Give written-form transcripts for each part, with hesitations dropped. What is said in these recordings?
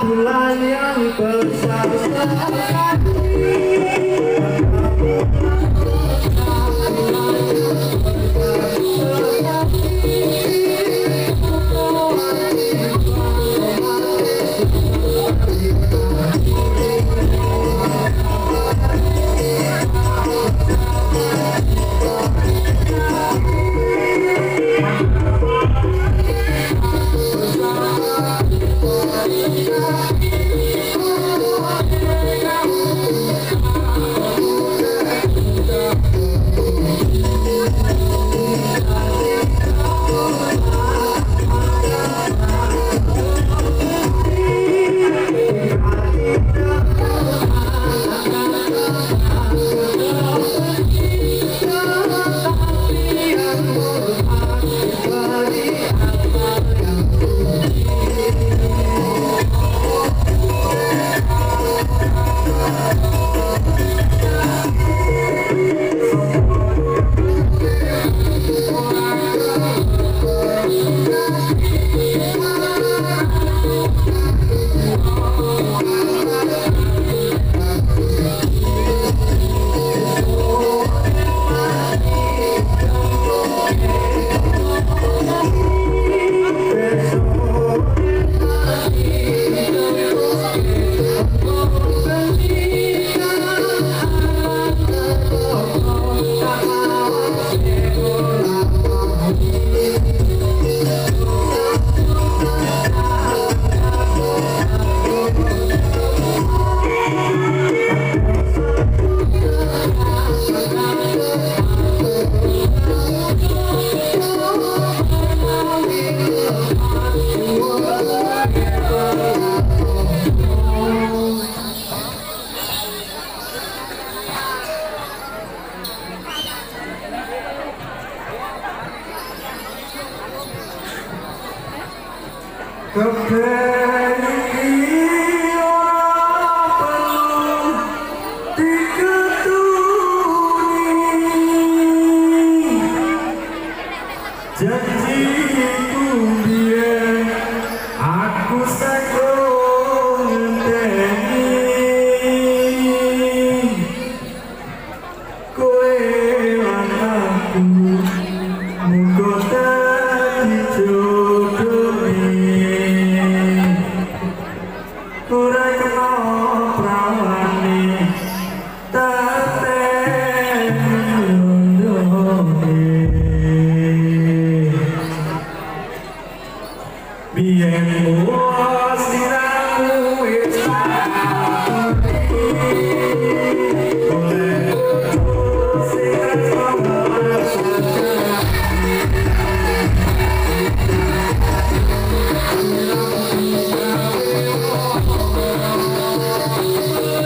pula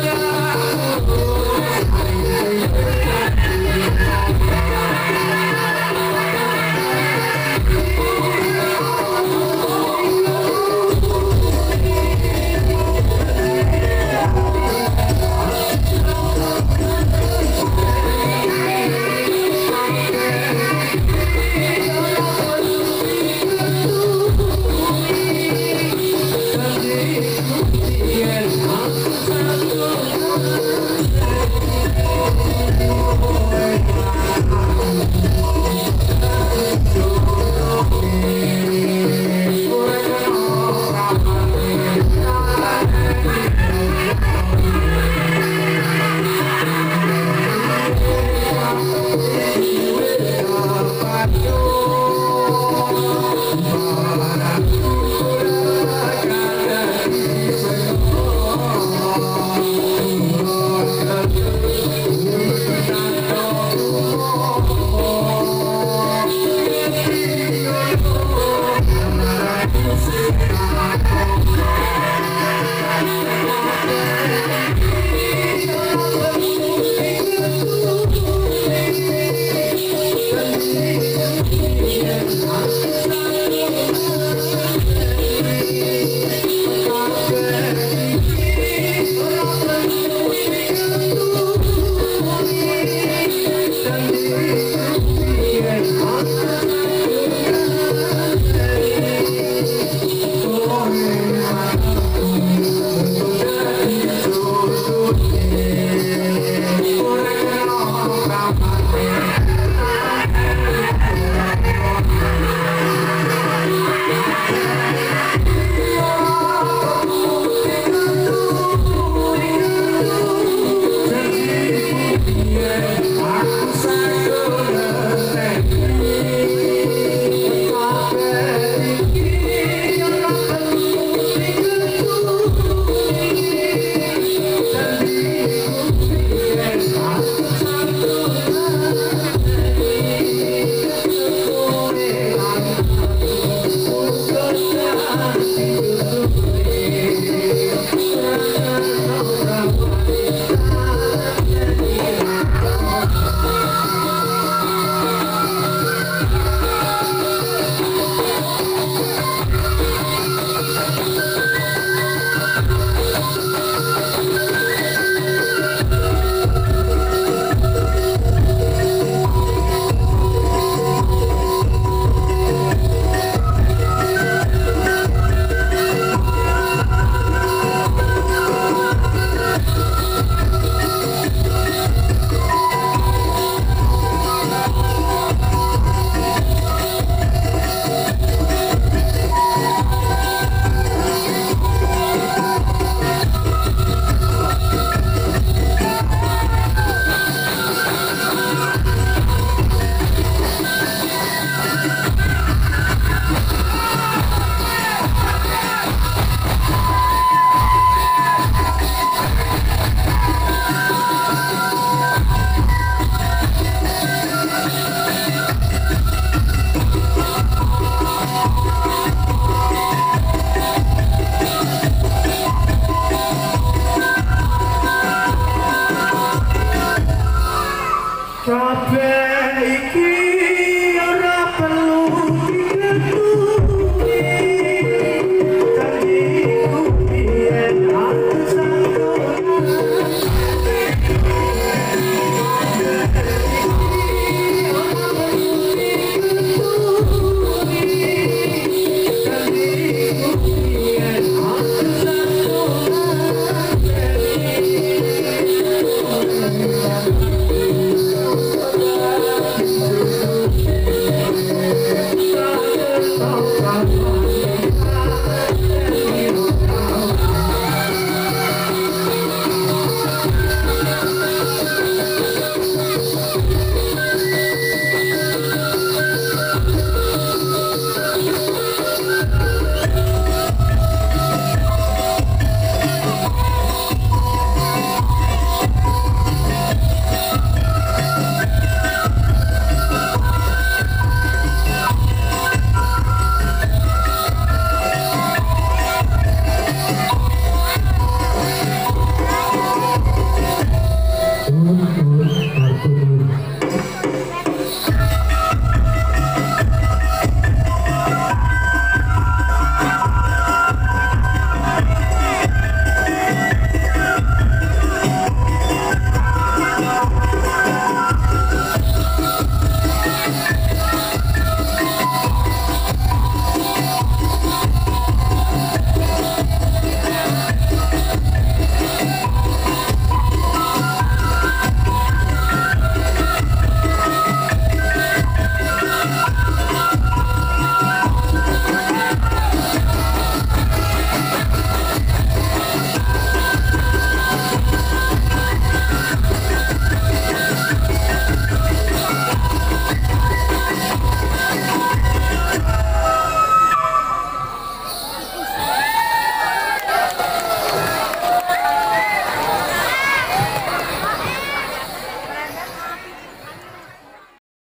yang